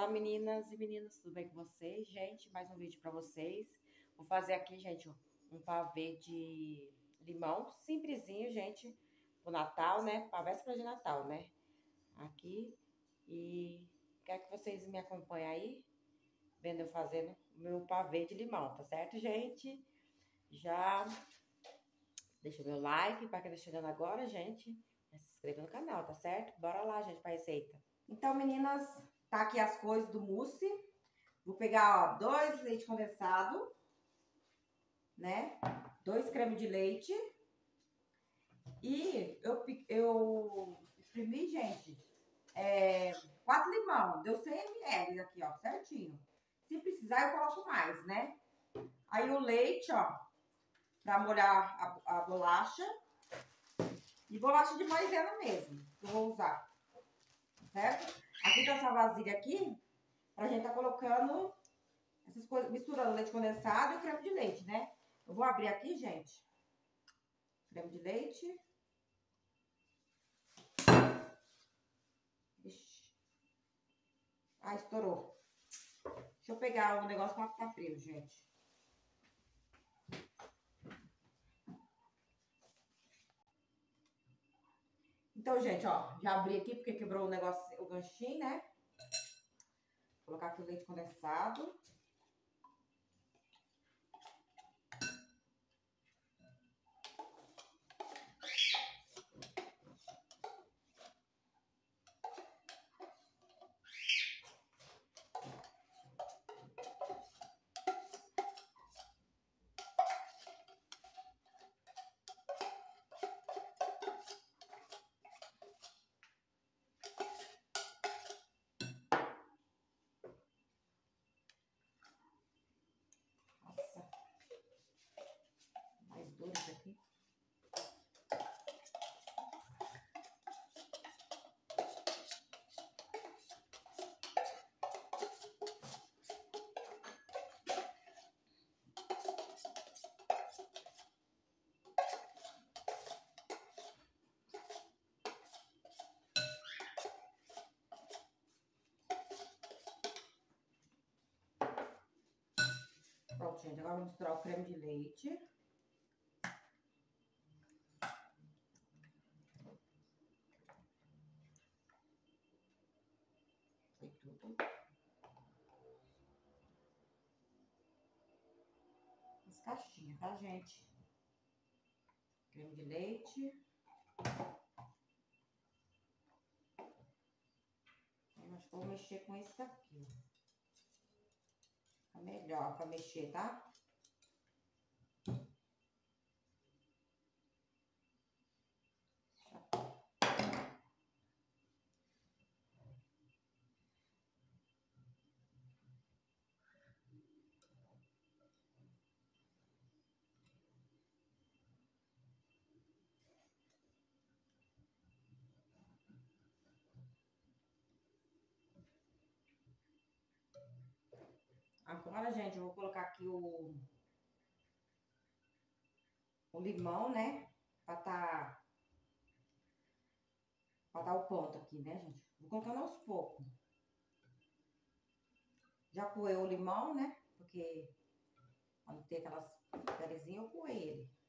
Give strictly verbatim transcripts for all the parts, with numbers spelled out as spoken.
Olá, meninas e meninos, tudo bem com vocês? Gente, mais um vídeo para vocês. Vou fazer aqui, gente, um pavê de limão, simplesinho, gente, pro Natal, né? Pra véspera de Natal, né? Aqui. E quero que vocês me acompanhem aí, vendo eu fazendo o meu pavê de limão, tá certo, gente? Já deixa o meu like para quem tá chegando agora, gente. Se inscreva no canal, tá certo? Bora lá, gente, pra receita. Então, meninas, tá aqui as coisas do mousse. Vou pegar, ó, dois leite condensado, né? Dois creme de leite. E eu, eu espremi, gente, é, quatro limão. Deu cem mililitros aqui, ó, certinho. Se precisar, eu coloco mais, né? Aí o leite, ó, pra molhar a, a bolacha. E bolacha de maisena mesmo, que eu vou usar, certo? Aqui tá essa vasilha aqui, pra gente tá colocando essas coisas, misturando leite condensado e creme de leite, né? Eu vou abrir aqui, gente. Creme de leite. Ixi. Ah, estourou. Deixa eu pegar o negócio pra ficar frio, gente. Então, gente, ó, já abri aqui porque quebrou o negócio, o ganchinho, né? Vou colocar aqui o leite condensado. Aqui. Pronto, gente, agora vou misturar o creme de leite. As caixinhas, tá, gente? Creme de leite. Eu acho que vou mexer com esse daqui. Fica melhor pra mexer, tá? Agora, gente, eu vou colocar aqui o, o limão, né? Pra tá, pra dar o ponto aqui, né, gente? Vou colocando aos poucos. Já coei o limão, né? Porque pra não ter aquelas pelezinhas, eu coei ele.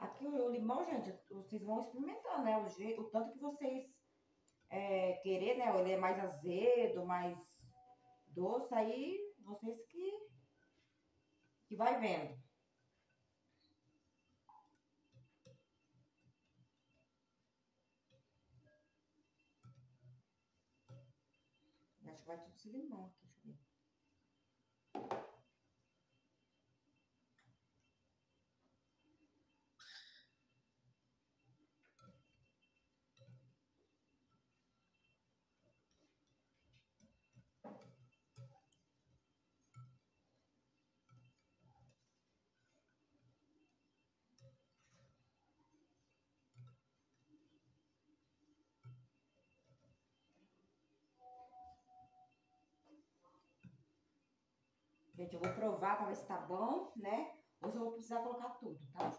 Aqui o limão, gente, vocês vão experimentar, né? O, jeito, o tanto que vocês é, querer, né? Ele é mais azedo, mais doce, aí vocês que, que vai vendo. Acho que vai tudo esse limão aqui, deixa eu ver. Gente, eu vou provar pra ver se tá bom, né? Ou se eu vou precisar colocar tudo, tá?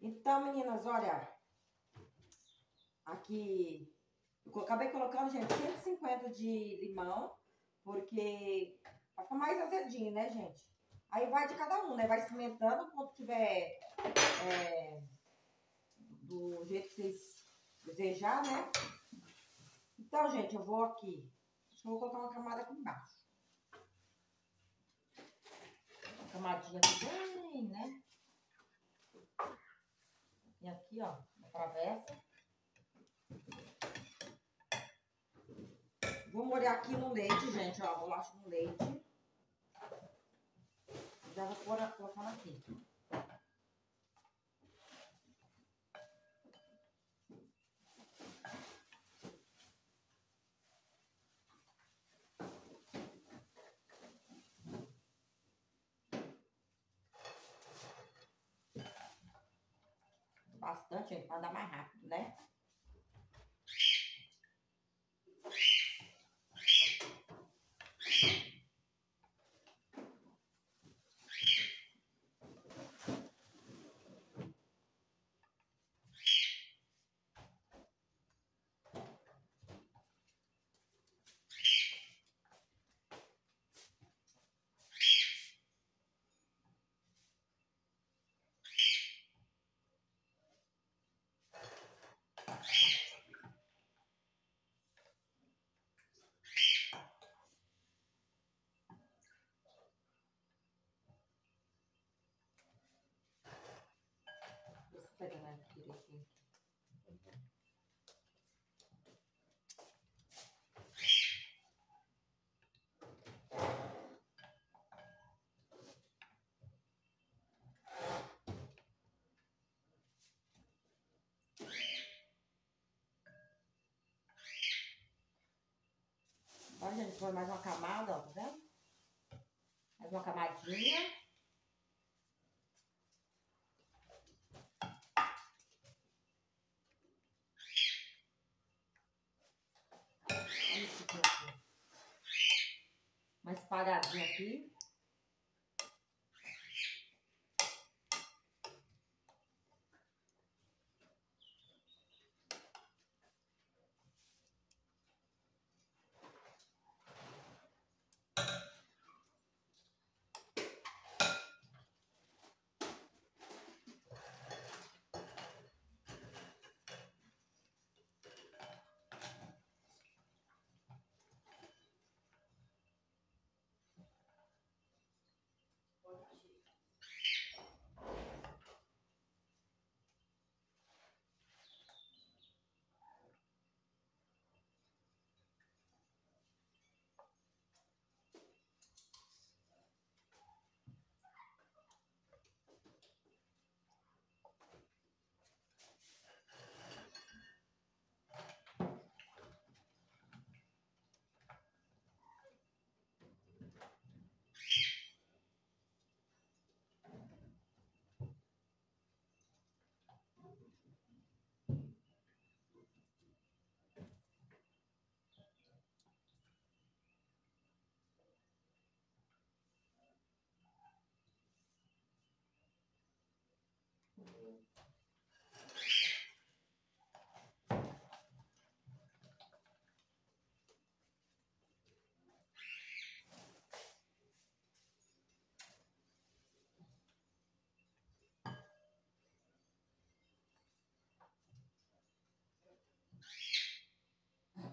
Então, meninas, olha, aqui eu acabei colocando, gente, cento e cinquenta de limão, porque vai ficar mais azedinho, né, gente? Aí vai de cada um, né? Vai experimentando quando tiver é, do jeito que vocês desejar, né? Então, gente, eu vou aqui, acho que eu vou colocar uma camada aqui embaixo. Uma camadinha aqui bem, né? E aqui, ó, atravessa. Vou molhar aqui no leite, gente, ó, bolacha no leite. Já vou colocar aqui. Bastante, gente, pra andar mais rápido, né? Olha, gente, põe mais uma camada, ó, tá vendo? Mais uma camadinha. Uma espalhadinha aqui.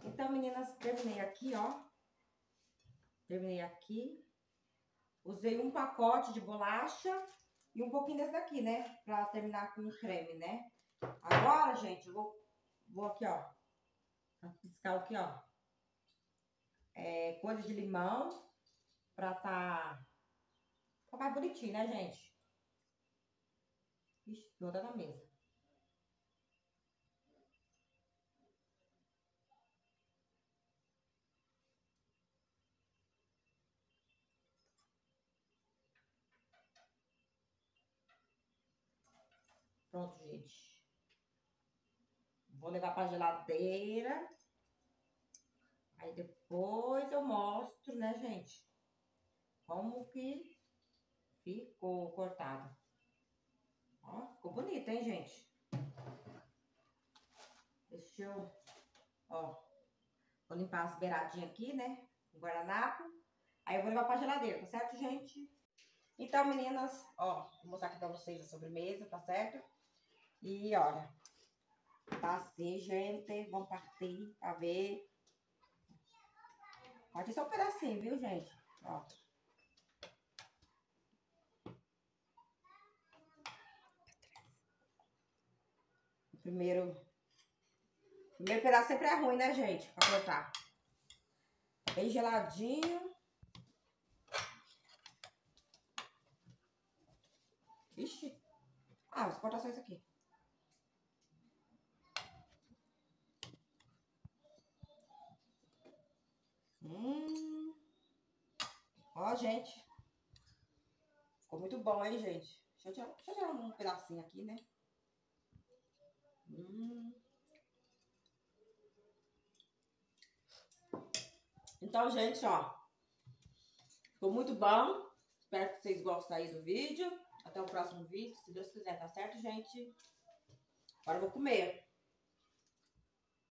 Então, meninas, terminei aqui, ó. Terminei aqui. Usei um pacote de bolacha e um pouquinho desse daqui, né? Pra terminar com o creme, né? Agora, gente, eu vou, vou aqui, ó. Piscar aqui, ó. É, coisa de limão. Pra tá... Ficar mais bonitinho, né, gente? Ixi, vou botar na mesa. Pronto, gente. Vou levar pra geladeira. Aí depois eu mostro, né, gente, como que ficou cortado. Ó, ficou bonito, hein, gente? Deixa eu, ó, vou limpar as beiradinhas aqui, né, o guardanapo. Aí eu vou levar pra geladeira, tá certo, gente? Então, meninas, ó, vou mostrar aqui pra vocês a sobremesa, tá certo? E olha, tá assim, gente, vamos partir pra ver. Pode ser um pedacinho, viu, gente? Ó. O primeiro... O primeiro pedaço sempre é ruim, né, gente? Pra cortar. Bem geladinho. Ixi. Ah, vou cortar só isso aqui. Hum. Ó, gente. Ficou muito bom, hein, gente? Deixa eu tirar, deixa eu tirar um pedacinho aqui, né? Hum. Então, gente, ó. Ficou muito bom. Espero que vocês gostem aí do vídeo. Até o próximo vídeo, se Deus quiser, tá certo, gente? Agora eu vou comer.